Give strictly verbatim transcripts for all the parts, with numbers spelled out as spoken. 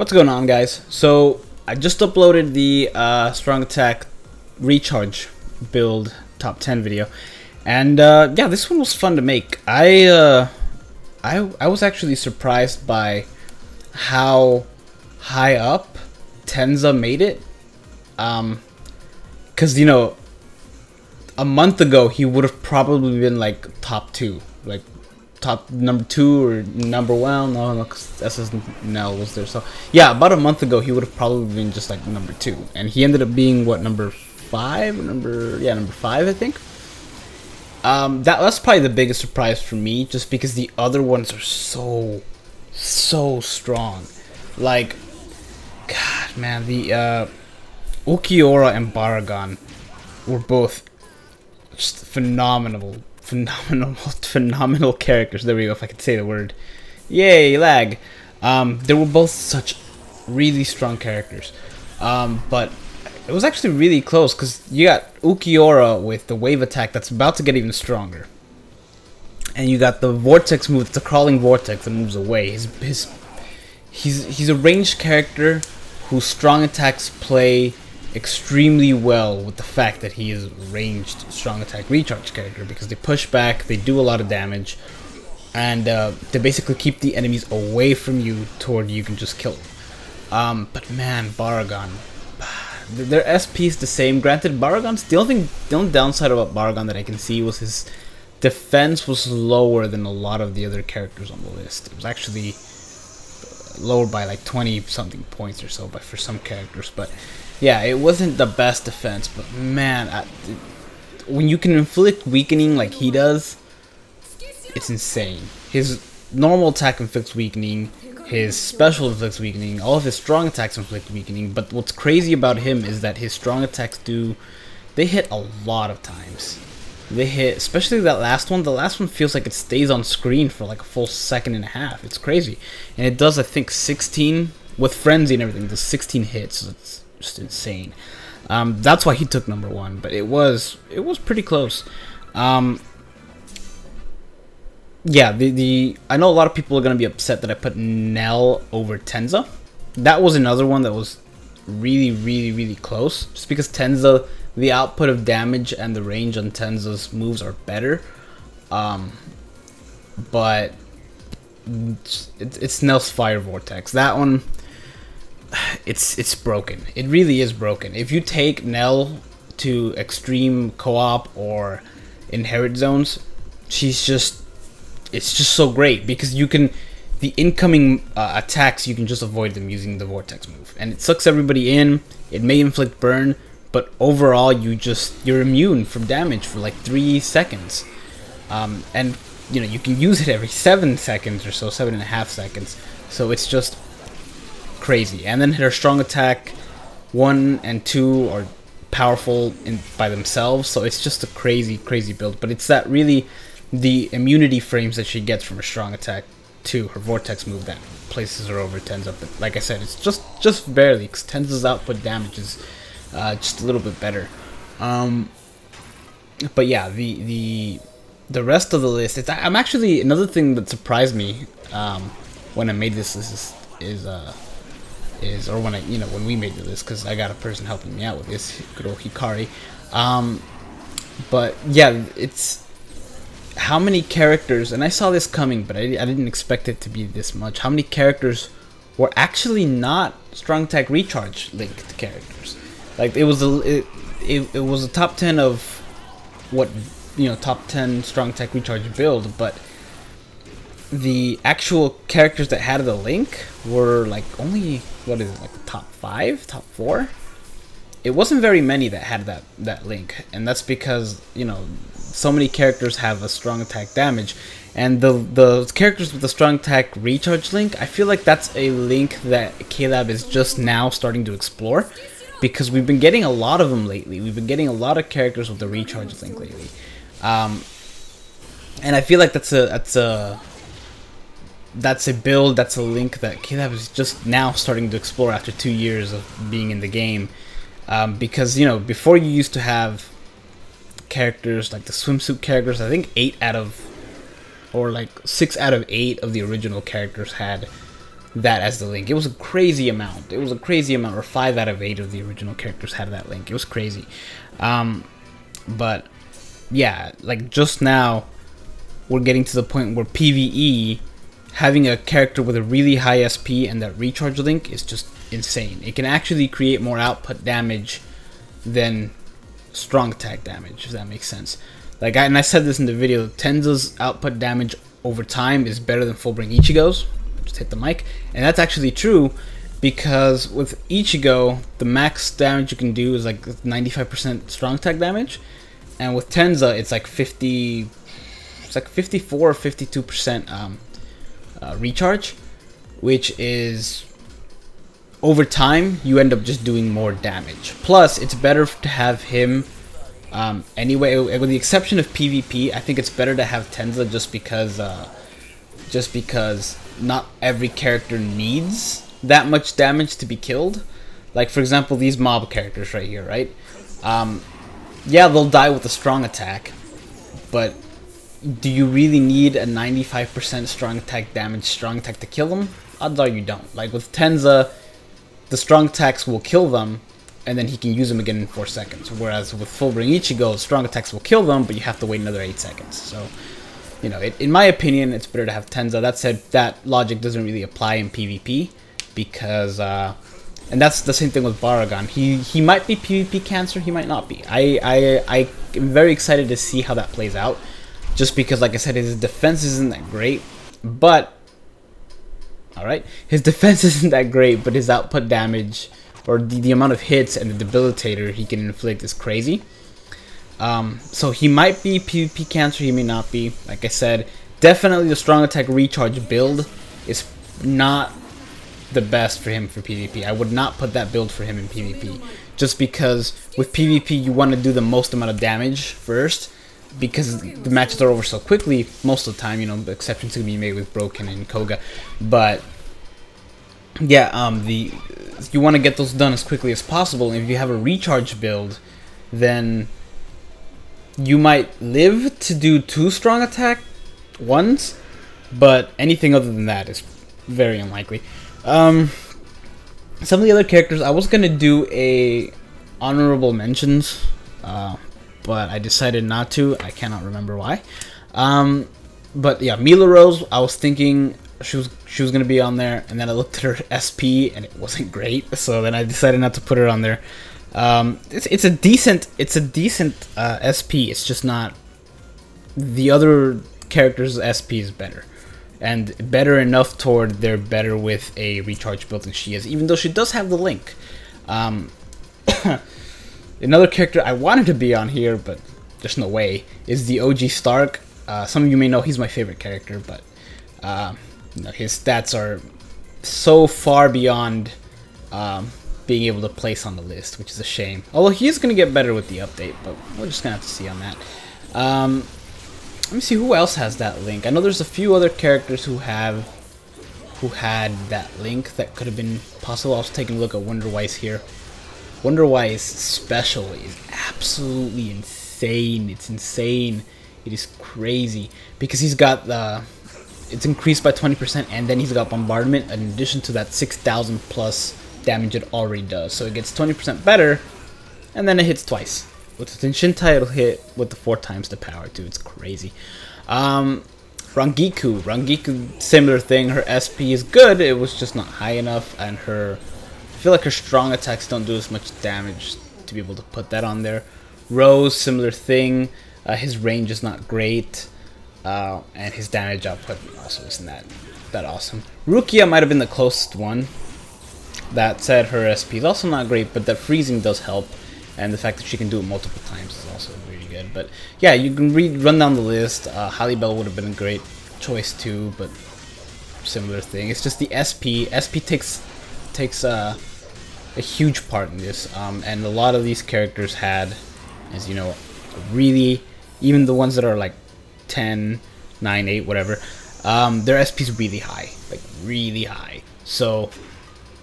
What's going on, guys? So I just uploaded the uh, Strong Attack Recharge build top ten video, and uh, yeah, this one was fun to make. I, uh, I I was actually surprised by how high up Tenza made it, um, cause you know, a month ago he would have probably been like top two, like. top number two or number one. No, no, because S S N L was there. So yeah, about a month ago he would have probably been just like number two, and he ended up being what, number five? Number yeah, number five, I think. Um, that that's probably the biggest surprise for me, just because the other ones are so so strong. Like, God, man, the uh, Ulquiorra and Baragon were both just phenomenal. Phenomenal, phenomenal characters. There we go, if I could say the word. Yay, lag. Um, they were both such really strong characters. Um, but it was actually really close, because you got Ulquiorra with the wave attack that's about to get even stronger. And you got the vortex move, it's a crawling vortex that moves away. His, his, he's, he's a ranged character whose strong attacks play extremely well with the fact that he is ranged strong attack recharge character, because they push back, they do a lot of damage, and uh, they basically keep the enemies away from you toward you can just kill them. Um, but man, Baragon, their S P is the same. Granted, Baragon's the only, thing, the only downside about Baragon that I can see was his defense was lower than a lot of the other characters on the list. It was actually lower by like twenty something points or so, but for some characters, but yeah, it wasn't the best defense, but man, I, when you can inflict weakening like he does, it's insane. His normal attack inflicts weakening, his special inflicts weakening, all of his strong attacks inflict weakening, but what's crazy about him is that his strong attacks do, they hit a lot of times. They hit, especially that last one, the last one feels like it stays on screen for like a full second and a half. It's crazy. And it does, I think, sixteen, with frenzy and everything, does sixteen hits, so it's just insane. Um, that's why he took number one, but it was it was pretty close. Um, yeah, the the I know a lot of people are gonna be upset that I put Nell over Tenza. That was another one that was really really really close. Just because Tenza, the output of damage and the range on Tenza's moves are better, um, but it's, it's Nell's fire vortex. That one. It's it's broken. It really is broken. If you take Nell to extreme co-op or inherit zones, she's just it's just so great, because you can the incoming uh, attacks you can just avoid them using the vortex move, and it sucks everybody in. It may inflict burn, but overall you just you're immune from damage for like three seconds, um, and you know you can use it every seven seconds or so, seven and a half seconds. So it's just crazy. And then her strong attack one and two are powerful in by themselves, so it's just a crazy crazy build. But it's that really the immunity frames that she gets from her strong attack to her vortex move that places her over Tenza. But like I said, it's just just barely, because Tenza's output damage is uh, just a little bit better. Um, but yeah, the the the rest of the list, it's, I'm actually another thing that surprised me um, when I made this list is, is uh is or when I you know when we made the list, because I got a person helping me out with this, Kuro Hikari, um, but yeah, it's how many characters, and I saw this coming, but I, I didn't expect it to be this much, how many characters were actually not strong attack recharge linked characters. Like it was a it, it, it was a top ten of what, you know, top ten strong attack recharge build, but the actual characters that had the link were like only, what is it, like the top five, top four? It wasn't very many that had that that link, and that's because, you know, so many characters have a strong attack damage, and the the characters with the strong attack recharge link, I feel like that's a link that KLab is just now starting to explore, because we've been getting a lot of them lately. We've been getting a lot of characters with the recharge link lately, um, and I feel like that's a that's a that's a build, that's a link that KLab is just now starting to explore after two years of being in the game, um, because, you know, before you used to have characters like the swimsuit characters. I think eight out of or like six out of eight of the original characters had that as the link. It was a crazy amount. It was a crazy amount, or five out of eight of the original characters had that link. It was crazy. Um, but yeah, like just now, we're getting to the point where PvE, having a character with a really high S P and that recharge link is just insane. It can actually create more output damage than strong attack damage, if that makes sense. Like, I, and I said this in the video, Tenza's output damage over time is better than Fullbring Ichigo's. Just hit the mic. And that's actually true, because with Ichigo, the max damage you can do is like ninety-five percent strong attack damage, and with Tenza, it's like fifty, it's like fifty-four or fifty-two percent um, uh, recharge, which is, over time, you end up just doing more damage. Plus, it's better to have him um, anyway, with the exception of PvP. I think it's better to have Tenza just because, uh, just because not every character needs that much damage to be killed. Like, for example, these mob characters right here, right? Um, yeah, they'll die with a strong attack, but do you really need a ninety-five percent strong attack damage, strong attack to kill them? Odds are you don't. Like, with Tenza, the strong attacks will kill them, and then he can use them again in four seconds. Whereas with Fullbring Ichigo, strong attacks will kill them, but you have to wait another eight seconds. So, you know, it, in my opinion, it's better to have Tenza. That said, that logic doesn't really apply in PvP, because, uh, and that's the same thing with Baragon. He he might be PvP cancer, he might not be. I, I, I am very excited to see how that plays out, just because, like I said, his defense isn't that great, but, alright, his defense isn't that great, but his output damage, or the, the amount of hits and the debilitator he can inflict is crazy. Um, so he might be PvP cancer, he may not be. Like I said, definitely the strong attack recharge build is not the best for him for PvP. I would not put that build for him in PvP, just because with PvP you want to do the most amount of damage first, because the matches are over so quickly most of the time. You know, the exceptions can be made with Broken and Koga, but yeah, um, the you want to get those done as quickly as possible. And if you have a recharge build, then you might live to do two strong attack ones, but anything other than that is very unlikely. Um, some of the other characters, I was gonna do a honorable mentions, uh, but I decided not to. I cannot remember why. Um, but yeah, Mila Rose, I was thinking she was she was gonna be on there, and then I looked at her S P and it wasn't great, so then I decided not to put her on there. Um, it's it's a decent it's a decent uh, S P. It's just not, the other character's S P is better, and better enough toward they're better with a recharge build than she is, even though she does have the link. Um, another character I wanted to be on here, but there's no way, is the O G Stark. Uh, some of you may know he's my favorite character, but uh, you know, his stats are so far beyond um, being able to place on the list, which is a shame. Although he is going to get better with the update, but we're just going to have to see on that. Um, Let me see who else has that link. I know there's a few other characters who have, who had that link that could have been possible. I was taking a look at Wonder Weiss here. Wonder Weiss special is absolutely insane. It's insane. It is crazy, because he's got the, it's increased by twenty percent, and then he's got bombardment in addition to that six thousand plus damage it already does. So it gets twenty percent better, and then it hits twice. With the Tenshintai, it'll hit with the four times the power, dude. It's crazy. Um, Rangiku. Rangiku, similar thing. Her S P is good. It was just not high enough. And her, I feel like her strong attacks don't do as much damage to be able to put that on there. Rose, similar thing. Uh, his range is not great. Uh, and his damage output also isn't that, that awesome. Rukia might have been the closest one. That said, her S P is also not great, but that freezing does help. And the fact that she can do it multiple times is also really good. But yeah, you can read, run down the list. Uh, Halibel would have been a great choice too, but similar thing. It's just the S P. S P takes takes uh, a huge part in this. Um, and a lot of these characters had, as you know, really, even the ones that are like ten, nine, eight, whatever, um, their S P's really high. Like, really high. So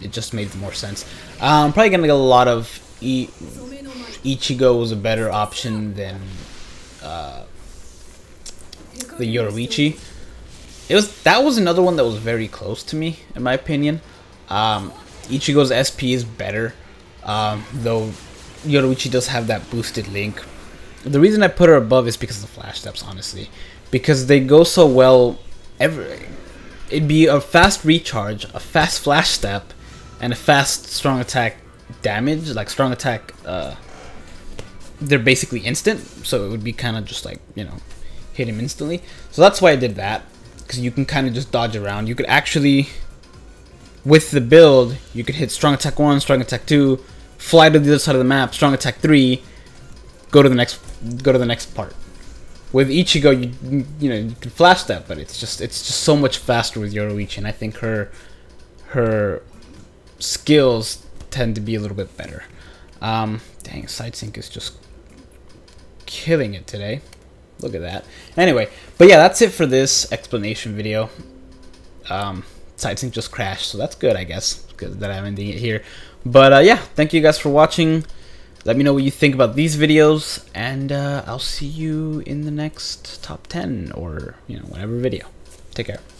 it just made more sense. I'm um, probably going to get a lot of... E Ichigo was a better option than uh, the Yoruichi, It was that was another one that was very close to me, in my opinion. Um, Ichigo's S P is better, um, though Yoruichi does have that boosted link. The reason I put her above is because of the flash steps, honestly, because they go so well. Every it'd be a fast recharge, a fast flash step, and a fast strong attack damage. Like strong attack, uh, they're basically instant, so it would be kind of just like, you know, hit him instantly. So that's why I did that, because you can kind of just dodge around. You could actually, with the build, you could hit strong attack one, strong attack two, fly to the other side of the map, strong attack three, go to the next, go to the next part. With Ichigo, you you know you can flash that, but it's just it's just so much faster with Yoruichi, and I think her her skills tend to be a little bit better. Um, dang, Sidesync is just killing it today. Look at that. Anyway, but yeah, that's it for this explanation video. Um, Sidesync just crashed, so that's good, I guess, because that I'm ending it here. But uh, yeah, thank you guys for watching. Let me know what you think about these videos, and uh, I'll see you in the next top ten or, you know, whatever video. Take care.